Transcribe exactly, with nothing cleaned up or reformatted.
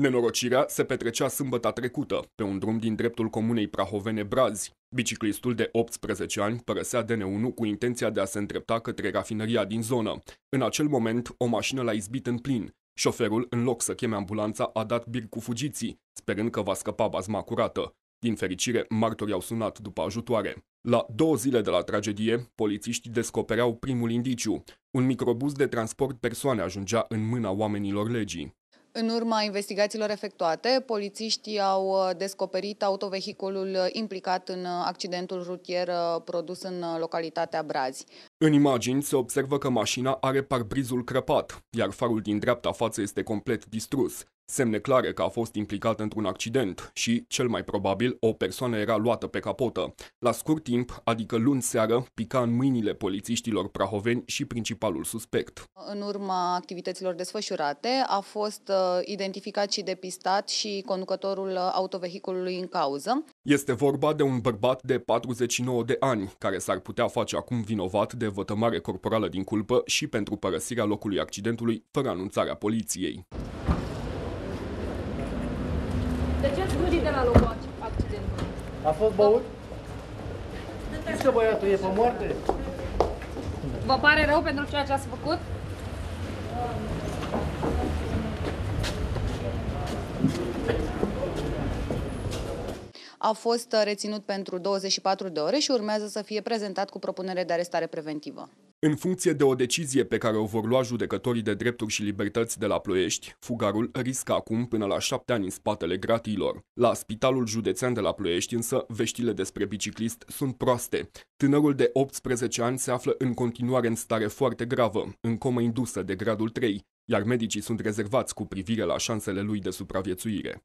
Nenorocirea se petrecea sâmbăta trecută, pe un drum din dreptul comunei Prahovene-Brazi. Biciclistul de optsprezece ani părăsea D N unu cu intenția de a se îndrepta către rafinăria din zonă. În acel moment, o mașină l-a izbit în plin. Șoferul, în loc să cheme ambulanța, a dat bir cu fugiții, sperând că va scăpa bazma curată. Din fericire, martorii au sunat după ajutoare. La două zile de la tragedie, polițiștii descopereau primul indiciu. Un microbuz de transport persoane ajungea în mâna oamenilor legii. În urma investigațiilor efectuate, polițiștii au descoperit autovehiculul implicat în accidentul rutier produs în localitatea Brazi. În imagini se observă că mașina are parbrizul crăpat, iar farul din dreapta față este complet distrus. Semne clare că a fost implicat într-un accident și, cel mai probabil, o persoană era luată pe capotă. La scurt timp, adică luni seară, pica în mâinile polițiștilor prahoveni și principalul suspect. În urma activităților desfășurate, a fost identificat și depistat și conducătorul autovehiculului în cauză. Este vorba de un bărbat de patruzeci și nouă de ani, care s-ar putea face acum vinovat de vătămare corporală din culpă și pentru părăsirea locului accidentului fără anunțarea poliției. De ce ați gândit de la locul accidentului? A fost băut? Știți că băiatul e pe moarte? Vă pare rău pentru ceea ce ați făcut? A fost reținut pentru douăzeci și patru de ore și urmează să fie prezentat cu propunere de arestare preventivă. În funcție de o decizie pe care o vor lua judecătorii de drepturi și libertăți de la Ploiești, fugarul riscă acum până la șapte ani în spatele gratiilor. La Spitalul Județean de la Ploiești însă, veștile despre biciclist sunt proaste. Tânărul de optsprezece ani se află în continuare în stare foarte gravă, în comă indusă de gradul trei, iar medicii sunt rezervați cu privire la șansele lui de supraviețuire.